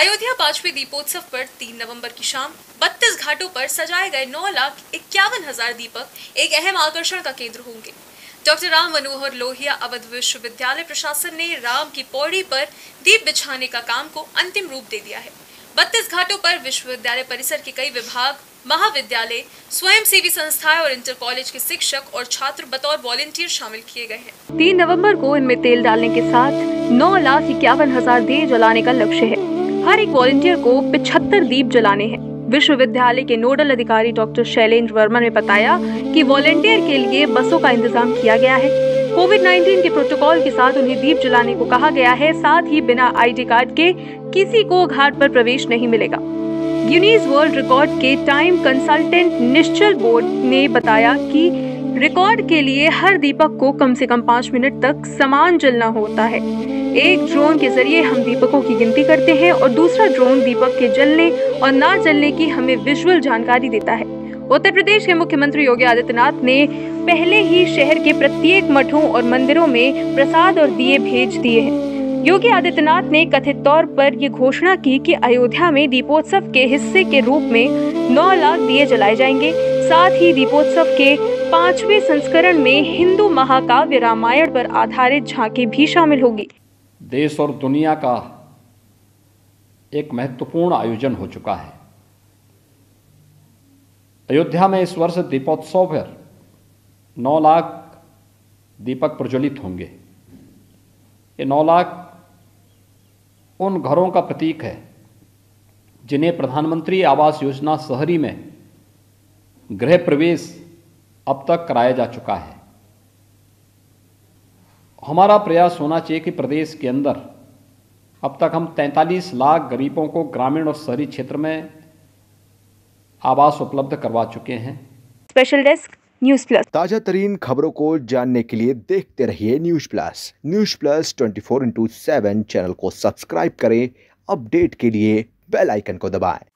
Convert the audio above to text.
अयोध्या पांचवें दीपोत्सव पर 3 नवंबर की शाम 32 घाटों पर सजाए गए 9,51,000 दीपक एक अहम आकर्षण का केंद्र होंगे। डॉक्टर राम मनोहर लोहिया अवध विश्वविद्यालय प्रशासन ने राम की पौड़ी पर दीप बिछाने का काम को अंतिम रूप दे दिया है। 32 घाटों पर विश्वविद्यालय परिसर के कई विभाग, महाविद्यालय, स्वयंसेवी संस्थाएं और इंटर कॉलेज के शिक्षक और छात्र बतौर वॉलंटियर शामिल किए गए हैं। 3 नवंबर को इनमें तेल डालने के साथ 9,51,000 दिए जलाने का लक्ष्य है। हर एक वॉलंटियर को 75 दीप जलाने हैं। विश्वविद्यालय के नोडल अधिकारी डॉक्टर शैलेंद्र वर्मा ने बताया कि वॉलंटियर के लिए बसों का इंतजाम किया गया है। कोविड 19 के प्रोटोकॉल के साथ उन्हें दीप जलाने को कहा गया है। साथ ही बिना आईडी कार्ड के किसी को घाट पर प्रवेश नहीं मिलेगा। गिनीज वर्ल्ड रिकॉर्ड के टाइम कंसल्टेंट निश्चल बोर्ड ने बताया कि रिकॉर्ड के लिए हर दीपक को कम से कम 5 मिनट तक समान जलना होता है। एक ड्रोन के जरिए हम दीपकों की गिनती करते हैं और दूसरा ड्रोन दीपक के जलने और ना जलने की हमें विजुअल जानकारी देता है। उत्तर प्रदेश के मुख्यमंत्री योगी आदित्यनाथ ने पहले ही शहर के प्रत्येक मठों और मंदिरों में प्रसाद और दिए भेज दिए हैं। योगी आदित्यनाथ ने कथित तौर पर ये घोषणा की कि अयोध्या में दीपोत्सव के हिस्से के रूप में 9 लाख दिए जलाए जाएंगे। साथ ही दीपोत्सव के 5वें संस्करण में हिंदू महाकाव्य रामायण पर आधारित झांकी भी शामिल होगी। देश और दुनिया का एक महत्वपूर्ण आयोजन हो चुका है। अयोध्या में इस वर्ष दीपोत्सव पर 9 लाख दीपक प्रज्वलित होंगे। ये 9 लाख उन घरों का प्रतीक है जिन्हें प्रधानमंत्री आवास योजना शहरी में गृह प्रवेश अब तक कराया जा चुका है। हमारा प्रयास होना चाहिए कि प्रदेश के अंदर अब तक हम 43 लाख गरीबों को ग्रामीण और शहरी क्षेत्र में आवास उपलब्ध करवा चुके हैं। Special desk, news plus. ताजा तरीन खबरों को जानने के लिए देखते रहिए news plus. News plus 24/7 channel को सब्सक्राइब करें। अपडेट के लिए बेल आइकन को दबाएं।